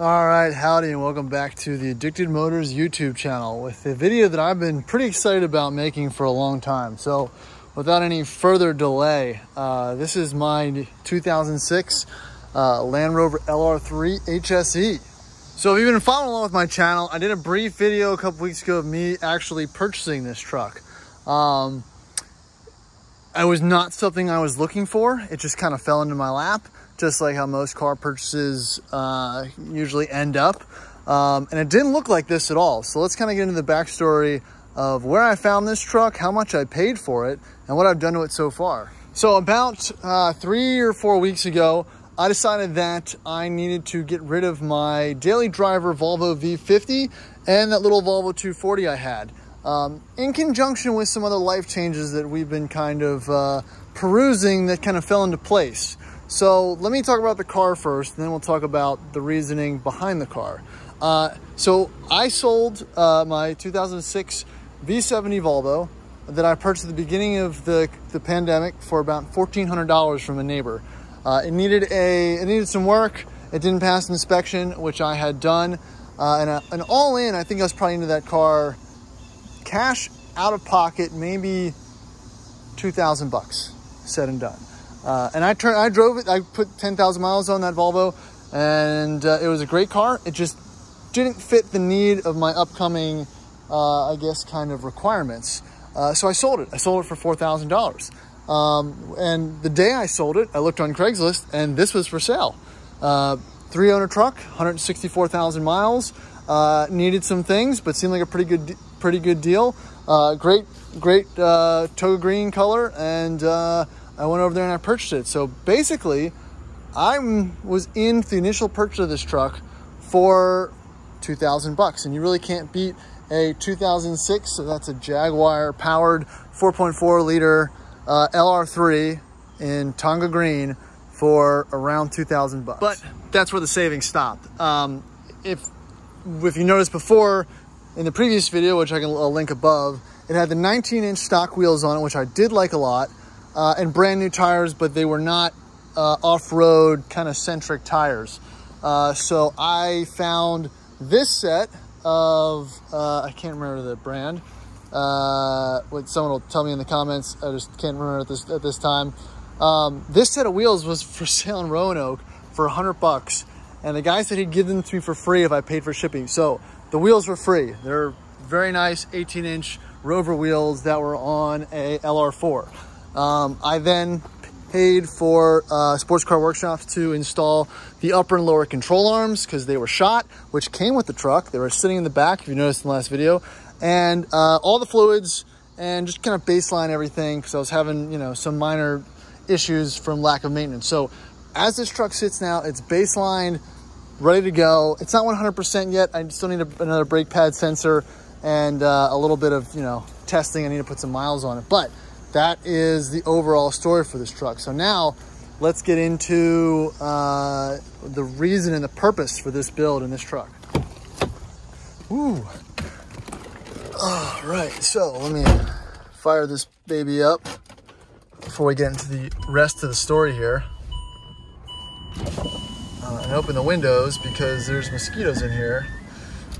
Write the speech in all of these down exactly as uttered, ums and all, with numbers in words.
All right, howdy, and welcome back to the Addicted Motors YouTube channel with a video that I've been pretty excited about making for a long time. So without any further delay, uh, this is my two thousand six uh, Land Rover L R three H S E. So if you've been following along with my channel, I did a brief video a couple weeks ago of me actually purchasing this truck. Um, it was not something I was looking for. It just kind of fell into my lap, just like how most car purchases uh, usually end up. Um, and it didn't look like this at all. So let's kind of get into the backstory of where I found this truck, how much I paid for it, and what I've done to it so far. So about uh, three or four weeks ago, I decided that I needed to get rid of my daily driver Volvo V fifty and that little Volvo two forty I had. Um, in conjunction with some other life changes that we've been kind of uh, perusing that kind of fell into place. So let me talk about the car first, and then we'll talk about the reasoning behind the car. Uh, so I sold uh, my two thousand six V seventy Volvo that I purchased at the beginning of the, the pandemic for about fourteen hundred dollars from a neighbor. Uh, it needed a, it needed some work. It didn't pass inspection, which I had done. Uh, and, a, and all in, I think I was probably into that car, cash out of pocket, maybe two thousand bucks, said and done. Uh, and I turned, I drove it, I put ten thousand miles on that Volvo, and uh, it was a great car. It just didn't fit the need of my upcoming, uh, I guess, kind of requirements. Uh, so I sold it. I sold it for four thousand dollars. Um, and the day I sold it, I looked on Craigslist, and this was for sale. Uh, three owner truck, one hundred sixty-four thousand miles, uh, needed some things, but seemed like a pretty good, pretty good deal. Uh, great, great uh, tow green color, and uh, I went over there and I purchased it. So basically, I was in the initial purchase of this truck for two thousand bucks, and you really can't beat a two thousand six, so that's a Jaguar powered four point four liter uh, L R three in Tonga green for around two thousand bucks. But that's where the savings stopped. Um, if, if you noticed before, in the previous video, which I can I'll link above, it had the nineteen inch stock wheels on it, which I did like a lot. Uh, and brand new tires, but they were not uh, off-road kind of centric tires. Uh, so I found this set of, uh, I can't remember the brand. Uh, wait, someone will tell me in the comments. I just can't remember at this, at this time. Um, this set of wheels was for sale in Roanoke for a hundred bucks. And the guy said he'd give them to me for free if I paid for shipping. So the wheels were free. They're very nice eighteen inch Rover wheels that were on a L R four. Um, I then paid for uh, Sports Car Workshop to install the upper and lower control arms because they were shot, which came with the truck. They were sitting in the back, if you noticed in the last video, and uh, all the fluids and just kind of baseline everything because I was having, you know, some minor issues from lack of maintenance. So as this truck sits now, it's baselined, ready to go. It's not one hundred percent yet. I still need a, another brake pad sensor and uh, a little bit of, you know, testing. I need to put some miles on it, but that is the overall story for this truck. So now let's get into uh, the reason and the purpose for this build and this truck. Ooh. All right, so let me fire this baby up before we get into the rest of the story here. Uh, and open the windows because there's mosquitoes in here.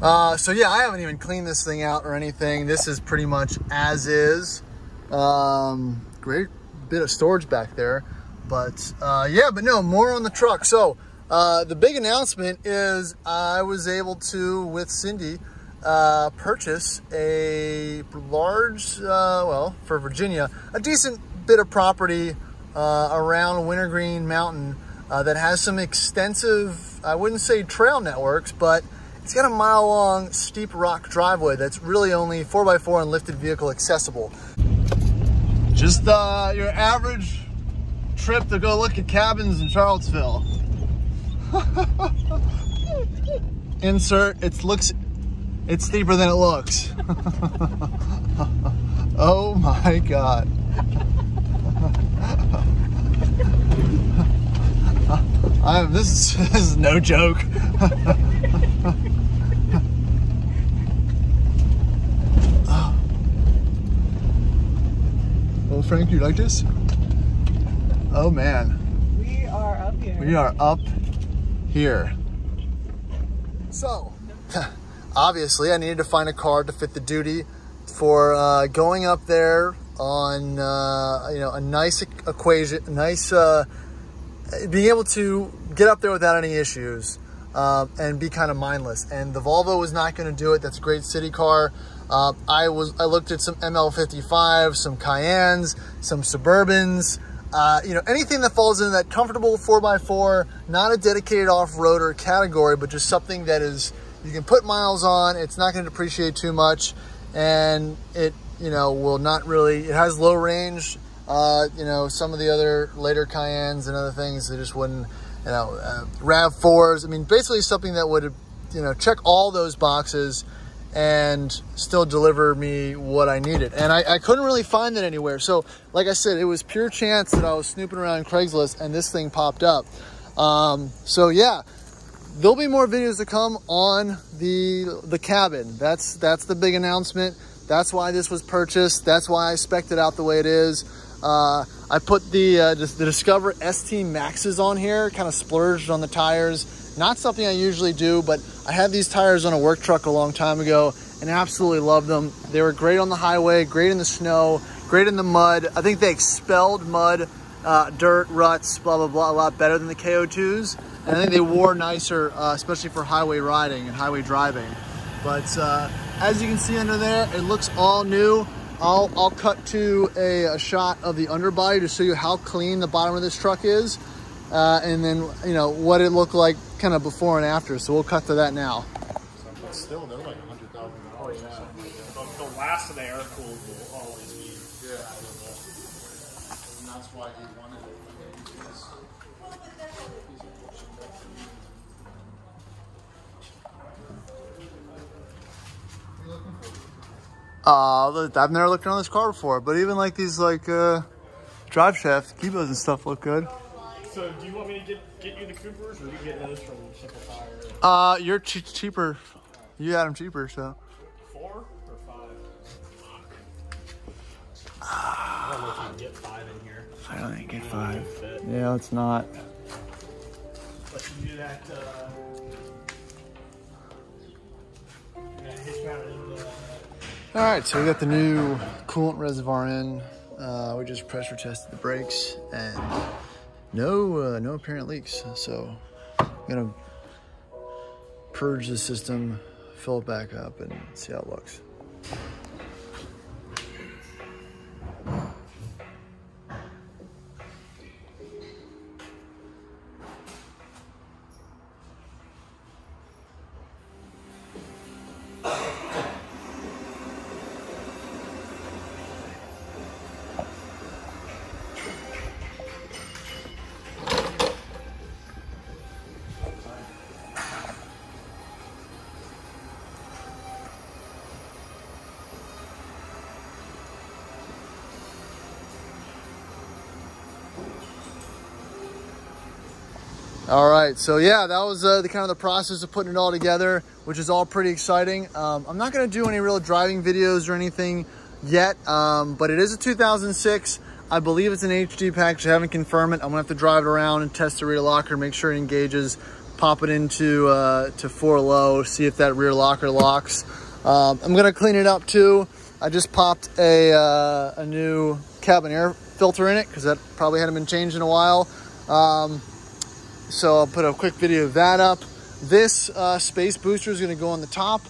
Uh, so yeah, I haven't even cleaned this thing out or anything. This is pretty much as is. Um, great bit of storage back there, but, uh, yeah, but no more on the truck. So, uh, the big announcement is I was able to, with Cindy, uh, purchase a large, uh, well, for Virginia, a decent bit of property, uh, around Wintergreen Mountain, uh, that has some extensive, I wouldn't say trail networks, but it's got a mile long steep rock driveway that's really only four by four and lifted vehicle accessible. Just uh, your average trip to go look at cabins in Charlottesville. Insert, it looks, it's steeper than it looks. Oh my God. I have, this, this is no joke. Frank, you like this? Oh man. We are up here. We are up here. So, obviously I needed to find a car to fit the duty for uh, going up there on uh, you know, a nice equation, nice uh, being able to get up there without any issues uh, and be kind of mindless. And the Volvo was not going to do it. That's a great city car. Uh, I was I looked at some M L fifty-five, some Cayennes, some Suburbans. Uh, you know, anything that falls in that comfortable four by four, not a dedicated off-roader category, but just something that is, you can put miles on, it's not going to depreciate too much, and it, you know, will not really, it has low range. Uh, you know, some of the other later Cayennes and other things, they just wouldn't, you know, uh, RAV fours, I mean, basically something that would, you know, check all those boxes and still deliver me what I needed. And I, I couldn't really find it anywhere. So like I said, it was pure chance that I was snooping around Craigslist and this thing popped up. Um, so yeah, there'll be more videos to come on the the cabin. That's, that's the big announcement. That's why this was purchased. That's why I spec'd it out the way it is. Uh, I put the, uh, the Discover S T Maxxes on here, kind of splurged on the tires. Not something I usually do, but I had these tires on a work truck a long time ago and absolutely loved them. They were great on the highway, great in the snow, great in the mud. I think they expelled mud, uh, dirt, ruts, blah, blah, blah, a lot better than the K O twos. And I think they wore nicer, uh, especially for highway riding and highway driving. But uh, as you can see under there, it looks all new. I'll, I'll cut to a, a shot of the underbody to show you how clean the bottom of this truck is. Uh, and then, you know, what it looked like kind of before and after. So we'll cut to that now. It's still, they're like one hundred thousand dollars. Oh, yeah. Like the, the last of the air cooled will always be. Yeah. And that's why he wanted it. Uh, I've never looked around this car before, but even like these like uh, drive shafts, kibos and stuff look good. So do you want me to get, get you the Coopers, or do you get those from Simple Tire? Uh, you're ch cheaper. You had them cheaper, so. Four or five? Fuck. I don't know if you can get five in here. I don't think you get five. Yeah, it's not. But you do that, uh, that hitch mount in the... All right, so we got the new coolant reservoir in. Uh, we just pressure tested the brakes and... No, uh, no apparent leaks. So I'm gonna purge the system, fill it back up, and see how it looks. All right, so yeah, that was uh, the kind of the process of putting it all together, which is all pretty exciting. Um, I'm not gonna do any real driving videos or anything yet, um, but it is a two thousand six. I believe it's an H D package, I haven't confirmed it. I'm gonna have to drive it around and test the rear locker, make sure it engages, pop it into uh, to four low, see if that rear locker locks. Um, I'm gonna clean it up too. I just popped a, uh, a new cabin air filter in it, because that probably hadn't been changed in a while. Um, So I'll put a quick video of that up. This uh, space booster is going to go on the top,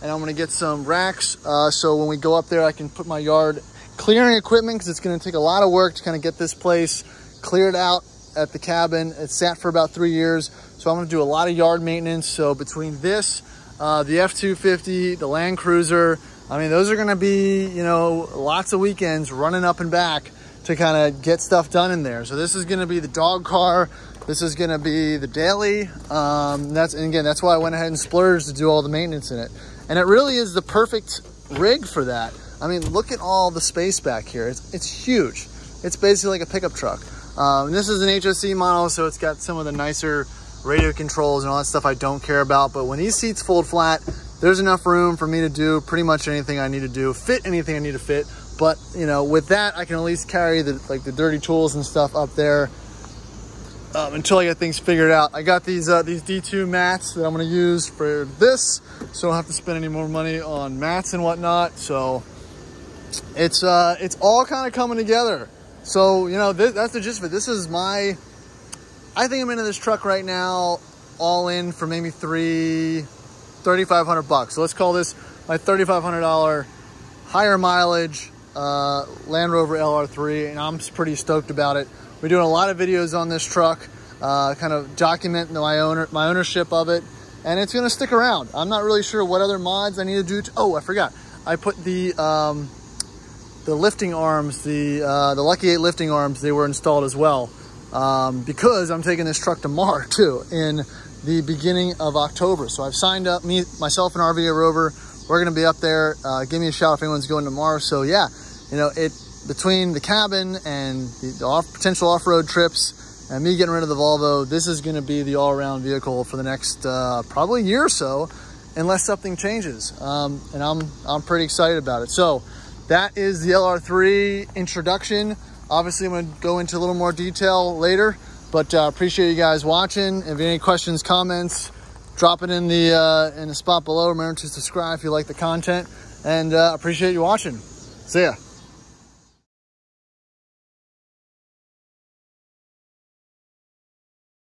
and I'm going to get some racks. Uh, so when we go up there, I can put my yard clearing equipment, because it's going to take a lot of work to kind of get this place cleared out at the cabin. It sat for about three years. So I'm going to do a lot of yard maintenance. So between this, uh, the F two fifty, the Land Cruiser, I mean, those are going to be, you know, lots of weekends running up and back to kind of get stuff done in there. So this is going to be the dog car. This is gonna be the daily. Um, that's, and again, that's why I went ahead and splurged to do all the maintenance in it. And it really is the perfect rig for that. I mean, look at all the space back here. It's, it's huge. It's basically like a pickup truck. Um, this is an H S E model, so it's got some of the nicer radio controls and all that stuff I don't care about. But when these seats fold flat, there's enough room for me to do pretty much anything I need to do, fit anything I need to fit. But you know, with that, I can at least carry the, like the dirty tools and stuff up there. um, until I get things figured out. I got these uh, these D two mats that I'm gonna use for this, so I don't have to spend any more money on mats and whatnot. So it's uh, it's all kind of coming together. So you know, this, that's the gist of it. This is my, I think I'm into this truck right now, all in for maybe three, thirty-five hundred bucks. So let's call this my thirty-five hundred dollar higher mileage uh, Land Rover L R three, and I'm pretty stoked about it. We're doing a lot of videos on this truck, uh, kind of documenting my owner, my ownership of it, and it's gonna stick around. I'm not really sure what other mods I need to do. To, oh, I forgot. I put the um, the lifting arms, the uh, the Lucky Eight lifting arms, they were installed as well, um, because I'm taking this truck to Moab too in the beginning of October. So I've signed up, me, myself and R V A Rover. We're gonna be up there. Uh, give me a shout if anyone's going tomorrow. So yeah, you know, it between the cabin and the off, potential off-road trips and me getting rid of the Volvo, this is gonna be the all-around vehicle for the next uh, probably year or so, unless something changes. Um, and I'm I'm pretty excited about it. So that is the L R three introduction. Obviously, I'm gonna go into a little more detail later, but uh, appreciate you guys watching. If you have any questions, comments, drop it in the, uh, in the spot below. Remember to subscribe if you like the content, and uh, appreciate you watching. See ya.